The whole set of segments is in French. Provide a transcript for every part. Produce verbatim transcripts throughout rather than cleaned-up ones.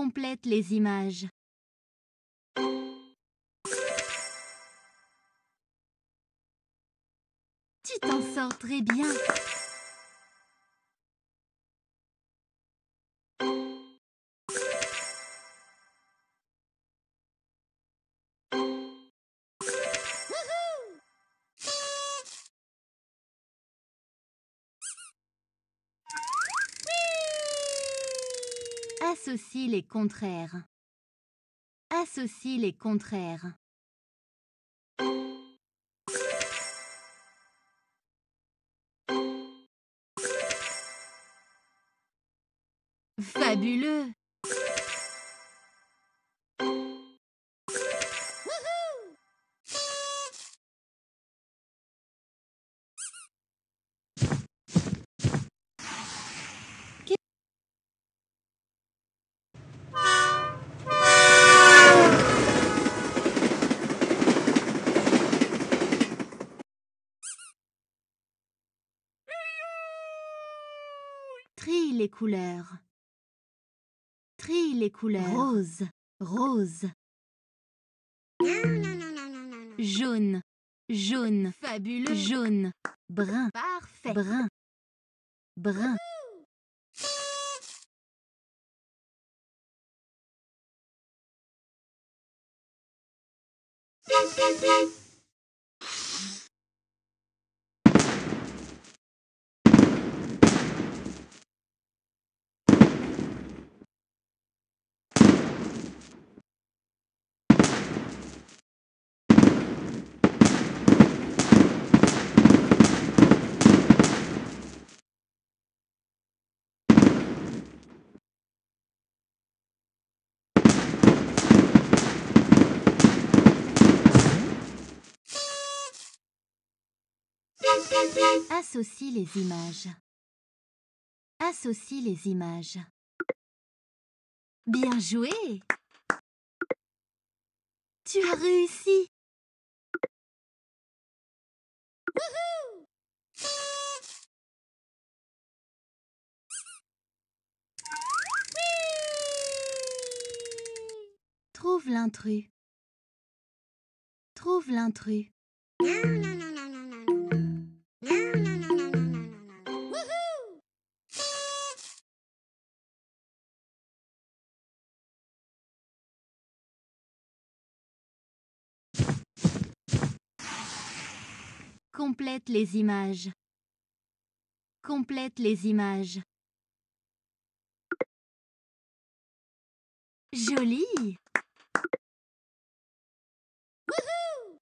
complète les images. Tu t'en sors très bien. Associe les contraires. Associe les contraires. Fabuleux! Wouhou! Trie les couleurs. Trie les couleurs. Rose, rose. Non, non, non, non, non, non. Jaune, jaune. Fabuleux. Jaune, brun. Parfait. Brun, brun. Associe les images. Associe les images. Bien joué! Tu as réussi! Wouhou! Trouve l'intrus. Trouve l'intrus. Non, non, non, non, non. Complète les images. Complète les images. Joli! Wouhou!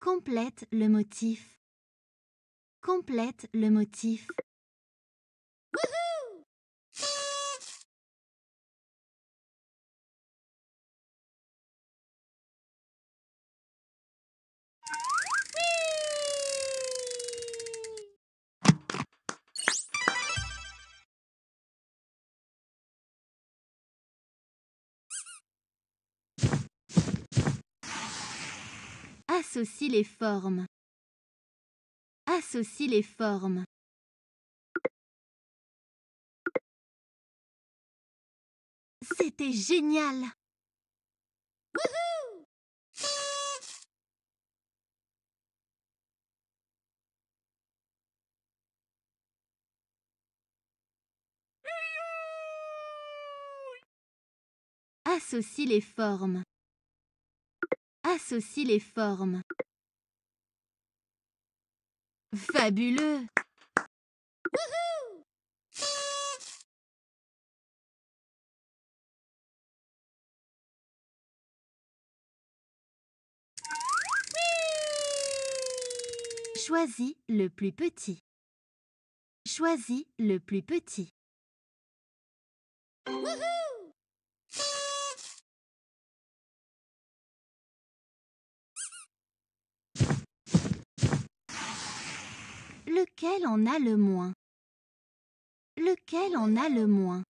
Complète le motif. Complète le motif. Associe les formes. Associe les formes. C'était génial! Wouhou! Associe les formes. Associe les formes. Fabuleux! Wouhou! Choisis le plus petit. Choisis le plus petit. Wouhou! Lequel en a le moins? Lequel en a le moins?